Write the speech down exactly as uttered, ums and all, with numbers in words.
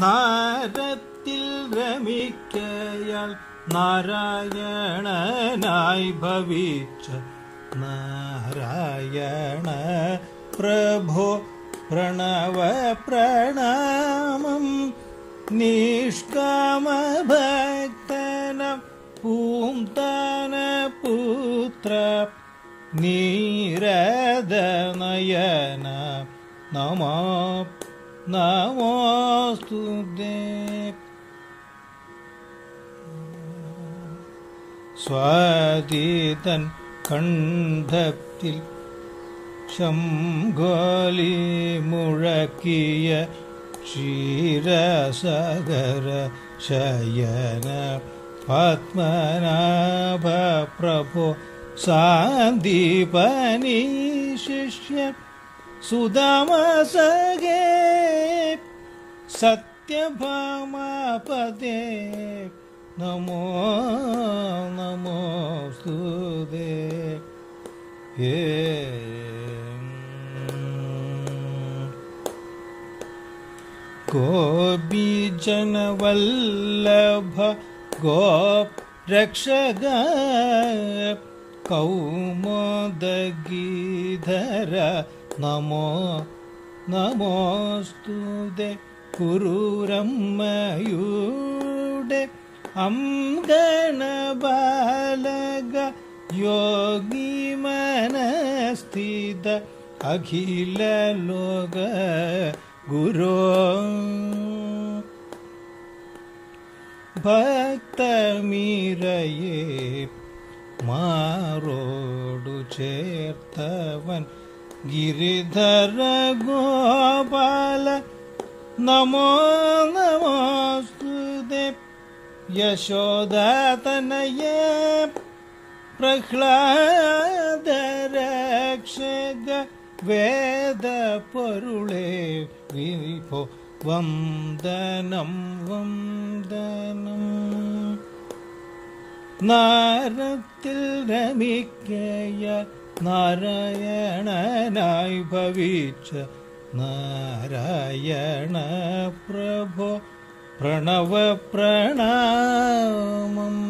നാരത്തിൽ രമിക്കയാൽ നാരായണനായി ഭവിച്ച നാരായണ പ്രഭോ പ്രണവ പ്രണാമം നിഷ്കാമ ഭക്തനം പൂന്തന പുത്ര നീരദനയന നമോ നമോസ്തുതേ. സ്വാതീതൻ കണ്ഠത്തിൽ ശംഖോലി മുഴക്കിയ ക്ഷീരസാഗര ശയന പത്മനാഭ പ്രഭോ സാന്ദീപനി ശിഷ്യ സുദാമസഖേ സത്യഭാമാപദേ നമോ നമോസ്തുതേ. ഏ गोपीजनवल्लभ गोप रक्षक कौमोदगीधर नमो नमोस्तुते. गुरुरम्मयुडे अम्गण बालग योगी मनस्थित अखिल लोक गुरो भक्तमीरये मारोडु चेर्तवन गिरिधर गोपाल नमो नमोस्तुते. यशोदातनये प्रह्लाद रक्षक वेद परुले विभो वंदनम वंदनम. नारदത്തിൽ രമിക്കയാൽ നാരായണനായി ഭവിച്ച നാരായണ പ്രഭോ പ്രണവ പ്രണാമം.